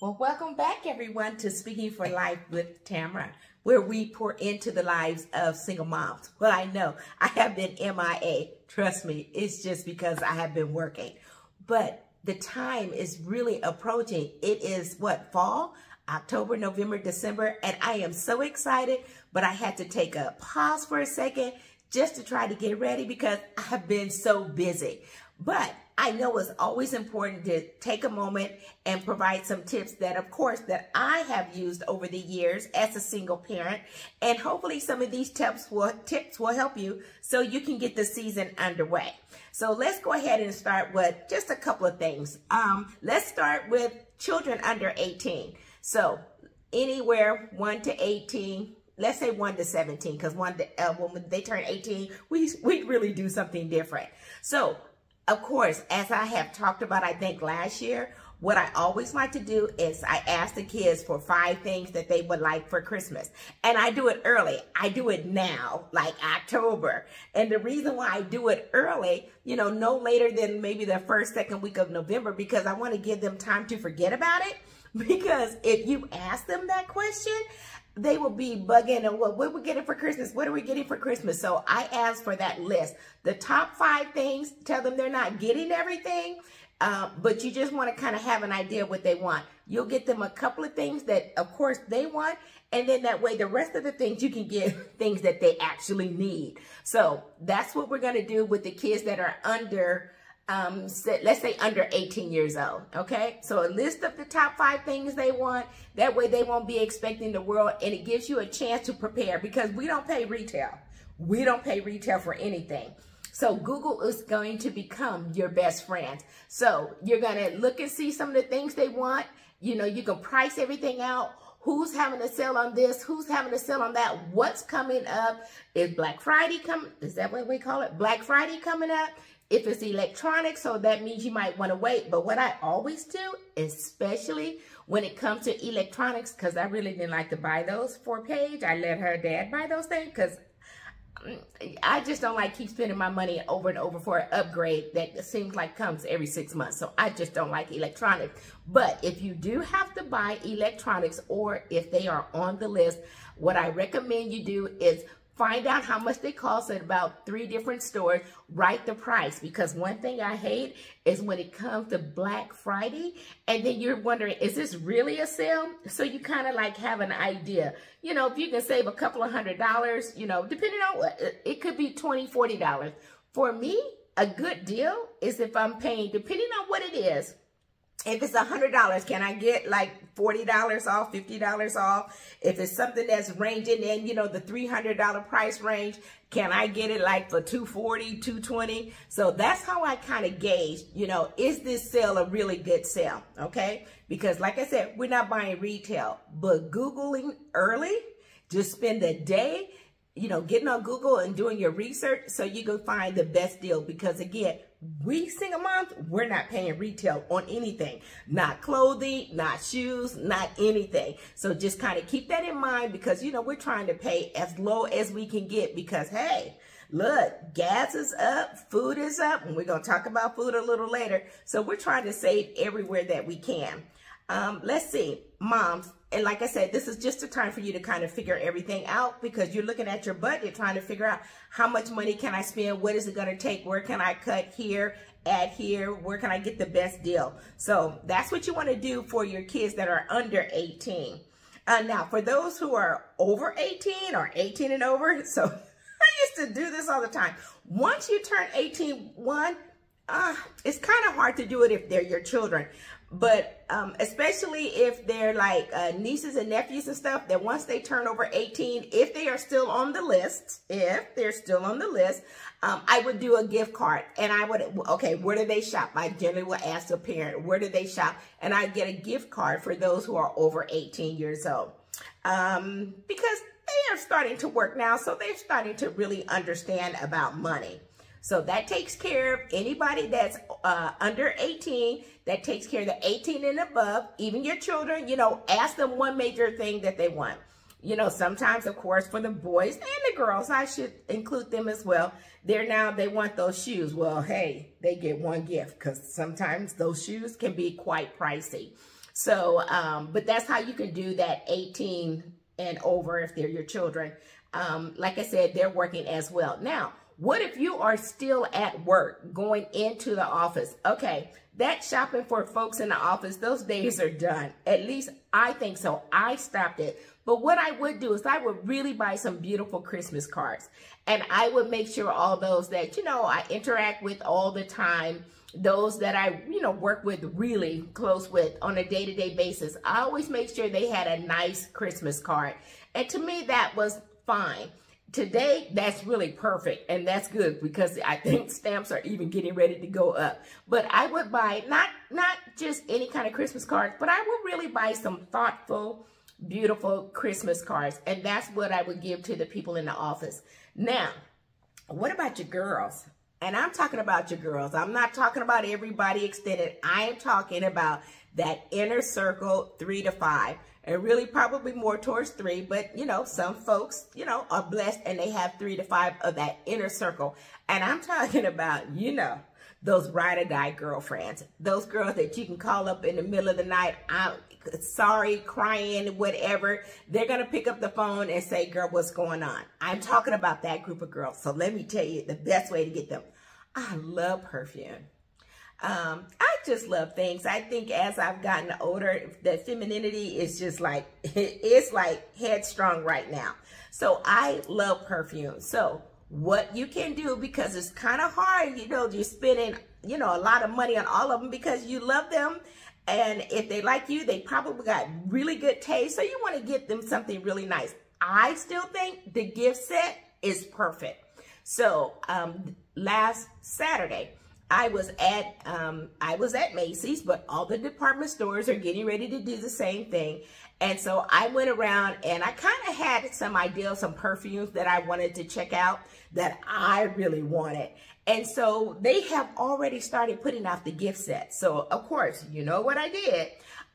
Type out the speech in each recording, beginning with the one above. Well, welcome back, everyone, to Speaking for Life with Tamara, where we pour into the lives of single moms. Well, I know I have been MIA. Trust me, it's just because I have been working. But the time is really approaching. It is, what, fall? October, November, December, and I am so excited, but I had to take a pause for a second just to try to get ready because I have been so busy. But I know it's always important to take a moment and provide some tips that, of course, that I have used over the years as a single parent. And hopefully some of these tips will help you so you can get the season underway. So let's go ahead and start with just a couple of things. Let's start with children under 18. So anywhere 1 to 18, let's say 1 to 17, because when they turn 18, we really do something different. So, of course, as I have talked about, I think last year, what I always like to do is I ask the kids for 5 things that they would like for Christmas. And I do it early. I do it now, like October. And the reason why I do it early, you know, no later than maybe the first, second week of November, because I want to give them time to forget about it. Because if you ask them that question, they will be bugging, and what are we getting for Christmas? What are we getting for Christmas? So I asked for that list. The top 5 things, tell them they're not getting everything, but you just want to kind of have an idea what they want. You'll get them a couple of things that, of course, they want, and then that way the rest of the things you can get things that they actually need. So that's what we're going to do with the kids that are under, let's say under 18 years old, okay? So a list of the top 5 things they want. That way they won't be expecting the world, and it gives you a chance to prepare because we don't pay retail. We don't pay retail for anything. So Google is going to become your best friend. So you're going to look and see some of the things they want. You know, you can price everything out. Who's having a sale on this? Who's having a sale on that? What's coming up? Is Black Friday coming? Is that what we call it? Black Friday coming up? If it's electronic, so that means you might want to wait. But what I always do, especially when it comes to electronics, because I really didn't like to buy those for Paige. I let her dad buy those things because I just don't like keep spending my money over and over for an upgrade that seems like comes every 6 months. So I just don't like electronics. But if you do have to buy electronics or if they are on the list, what I recommend you do is find out how much they cost at about 3 different stores, write the price, because one thing I hate is when it comes to Black Friday, and then you're wondering, is this really a sale? So you kind of like have an idea. You know, if you can save a couple of $100, you know, depending on what, it could be $20, $40. For me, a good deal is if I'm paying, depending on what it is, if it's $100, can I get like $40 off, $50 off? If it's something that's ranging in, you know, the $300 price range, can I get it like for $240, $220? So that's how I kind of gauge, you know, is this sale a really good sale? Okay, because like I said, we're not buying retail, but Googling early, just spend a day, you know, getting on Google and doing your research so you can find the best deal because, again, we single moms, we're not paying retail on anything, not clothing, not shoes, not anything. So just kind of keep that in mind because, you know, we're trying to pay as low as we can get because, hey, look, gas is up, food is up, and we're going to talk about food a little later. So we're trying to save everywhere that we can. Let's see, moms. And like I said, this is just a time for you to kind of figure everything out because you're looking at your budget, trying to figure out how much money can I spend? What is it going to take? Where can I cut here, add here? Where can I get the best deal? So that's what you want to do for your kids that are under 18. Now, for those who are over 18 or 18 and over, so I used to do this all the time. Once you turn 18, it's kind of hard to do it if they're your children. But especially if they're like nieces and nephews and stuff, that once they turn over 18, if they are still on the list, I would do a gift card. And I would, okay, where do they shop? I generally will ask a parent, where do they shop? And I get a gift card for those who are over 18 years old. Because they are starting to work now, so they're starting to really understand about money. So that takes care of anybody that's under 18, that takes care of the 18 and above, even your children, you know, ask them one major thing that they want. You know, sometimes, of course, for the boys and the girls, I should include them as well. They want those shoes. Well, hey, they get one gift because sometimes those shoes can be quite pricey. So, but that's how you can do that 18 and over if they're your children. Like I said, they're working as well. Now, what if you are still at work going into the office? Okay, that shopping for folks in the office, those days are done. At least I think so. I stopped it. But what I would do is I would really buy some beautiful Christmas cards. And I would make sure all those that, you know, I interact with all the time, those that I, you know, work with really close with on a day-to-day basis, I always make sure they had a nice Christmas card. And to me, that was fine. Today, that's really perfect, and that's good because I think stamps are even getting ready to go up. But I would buy not just any kind of Christmas cards, but I would really buy some thoughtful, beautiful Christmas cards, and that's what I would give to the people in the office. Now, what about your girls? And I'm talking about your girls. I'm not talking about everybody extended. I am talking about that inner circle 3 to 5. And really probably more towards 3, but you know, some folks, you know, are blessed and they have 3 to 5 of that inner circle. And I'm talking about, you know, those ride or die girlfriends, those girls that you can call up in the middle of the night, I'm sorry, crying, whatever. They're going to pick up the phone and say, girl, what's going on? I'm talking about that group of girls. So let me tell you the best way to get them. I love perfume. I just love things. I think as I've gotten older, that femininity is just like, it's like headstrong right now. So I love perfume. So what you can do, because it's kind of hard, you know, you're spending, you know, a lot of money on all of them because you love them. And if they like you, they probably got really good taste. So you want to get them something really nice. I still think the gift set is perfect. So last Saturday, I was at Macy's, but all the department stores are getting ready to do the same thing. And so I went around and I kind of had some ideas, some perfumes that I wanted to check out that I really wanted. And so they have already started putting out the gift set. So of course, you know what I did?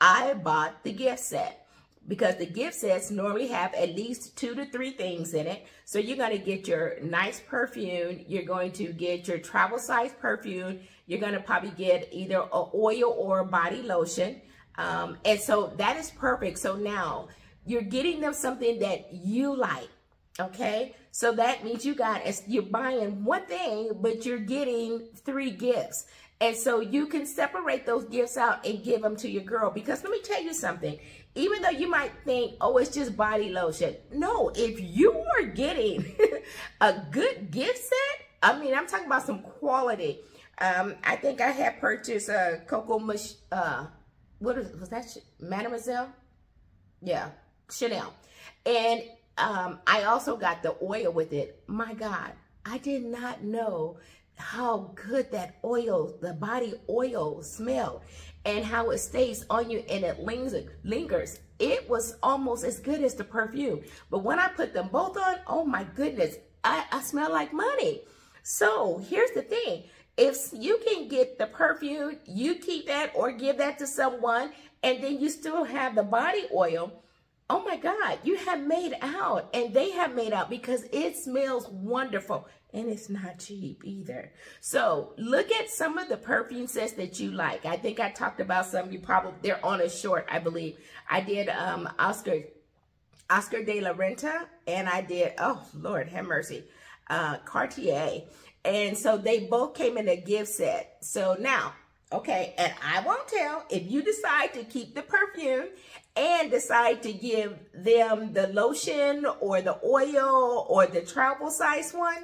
I bought the gift set. Because the gift sets normally have at least 2 to 3 things in it. So you're going to get your nice perfume. You're going to get your travel size perfume. You're going to probably get either an oil or a body lotion. And so that is perfect. So now you're getting them something that you like. Okay. So that means you're buying one thing, but you're getting 3 gifts. And so you can separate those gifts out and give them to your girl. Because let me tell you something. Even though you might think, oh, it's just body lotion. No, if you are getting a good gift set, I mean, I'm talking about some quality. I think I had purchased a Coco, Mademoiselle? Yeah, Chanel. And I also got the oil with it. My God, I did not know how good that oil, the body oil smell, and how it stays on you and it lingers. It was almost as good as the perfume. But when I put them both on, oh my goodness, I smell like money. So here's the thing. If you can get the perfume, you keep that or give that to someone, and then you still have the body oil. Oh my God, you have made out, and they have made out because it smells wonderful. And it's not cheap either. So look at some of the perfume sets that you like. I think I talked about some. You probably, they're on a short, I believe. I did Oscar de la Renta, and I did, oh Lord, have mercy, Cartier. And so they both came in a gift set. So now, okay, and I won't tell if you decide to keep the perfume and decide to give them the lotion or the oil or the travel size one.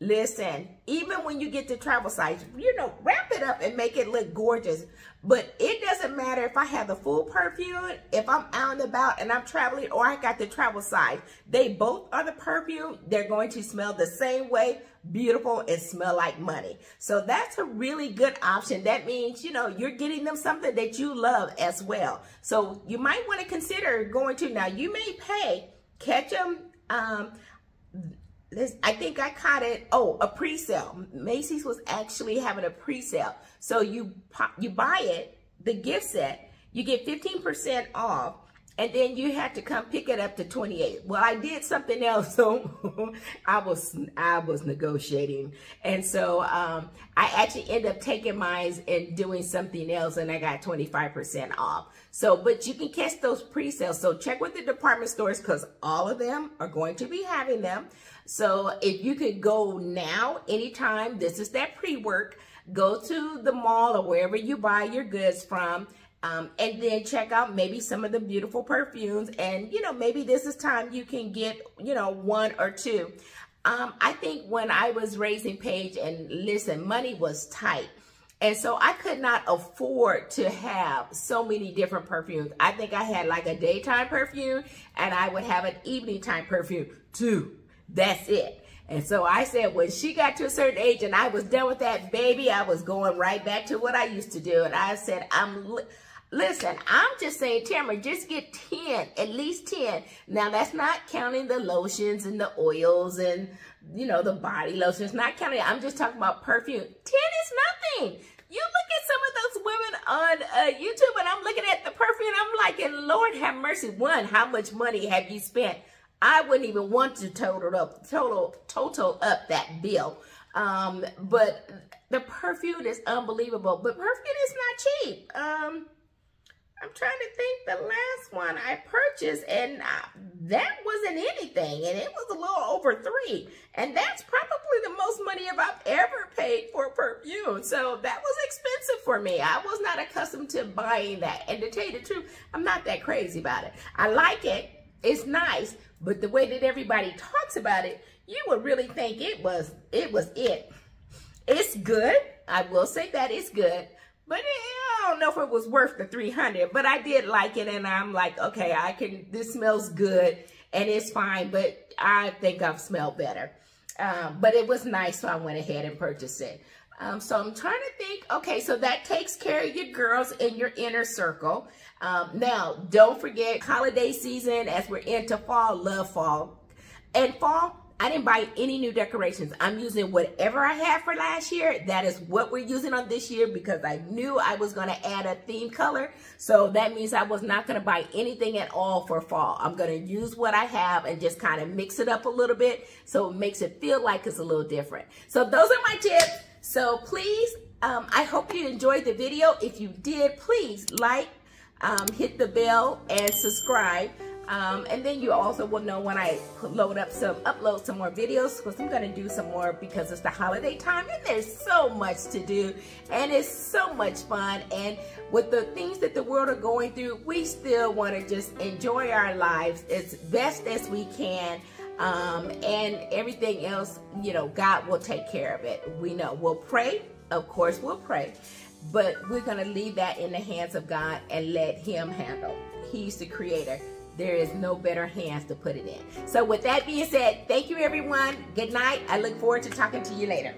Listen, even when you get the travel size, you know, wrap it up and make it look gorgeous. But it doesn't matter if I have the full perfume, if I'm out and about and I'm traveling, or I got the travel size. They both are the perfume. They're going to smell the same way, beautiful, and smell like money. So that's a really good option. That means, you know, you're getting them something that you love as well. So you might want to consider going to, now you may pay, catch them, I think I caught it, oh, a pre-sale. Macy's was actually having a pre-sale. So you buy it, the gift set, you get 15% off, and then you had to come pick it up to 28. Well, I did something else, so I was negotiating, and so I actually ended up taking mine and doing something else, and I got 25% off. So, but you can catch those pre-sales. So check with the department stores, because all of them are going to be having them. So if you could go now, anytime, this is that pre-work, go to the mall or wherever you buy your goods from, and then check out maybe some of the beautiful perfumes. And, you know, maybe this is time you can get, you know, one or two. I think when I was raising Paige, and listen, money was tight. And so I could not afford to have so many different perfumes. I think I had like a daytime perfume, and I would have an evening time perfume too. That's it. And so I said, when she got to a certain age and I was done with that, baby, I was going right back to what I used to do. And I said, listen, I'm just saying, Tamara, just get 10, at least 10. Now, that's not counting the lotions and the oils and, you know, the body lotions. Not counting. I'm just talking about perfume. 10 is nothing. You look at some of those women on YouTube, and I'm looking at the perfume, and I'm like, and Lord have mercy. One, how much money have you spent? I wouldn't even want to total up that bill. But the perfume is unbelievable. But perfume is not cheap. I'm trying to think the last one I purchased, and that wasn't anything, and it was a little over $3. And that's probably the most money I've ever paid for perfume. So that was expensive for me. I was not accustomed to buying that. And to tell you the truth, I'm not that crazy about it. I like it. It's nice, but the way that everybody talks about it, you would really think it was. It's good. I will say that it's good, but I don't know if it was worth the $300, but I did like it, and I'm like, okay, this smells good, and it's fine, but I think I've smelled better. But it was nice, so I went ahead and purchased it. So I'm trying to think, okay, so that takes care of your girls in your inner circle. Now, don't forget holiday season, as we're into fall, love fall. And fall, I didn't buy any new decorations. I'm using whatever I had for last year. That is what we're using on this year, because I knew I was going to add a theme color. So that means I was not going to buy anything at all for fall. I'm going to use what I have and just kind of mix it up a little bit, so it makes it feel like it's a little different. So those are my tips. So please, I hope you enjoyed the video. If you did, please like, hit the bell, and subscribe. And then you also will know when I upload some more videos, because I'm going to do some more, because it's the holiday time and there's so much to do, and it's so much fun. And with the things that the world are going through, we still want to just enjoy our lives as best as we can. And everything else, you know, God will take care of it. We know we'll pray. Of course we'll pray, but we're going to leave that in the hands of God and let him handle. He's the creator. There is no better hands to put it in. So with that being said, thank you everyone. Good night. I look forward to talking to you later.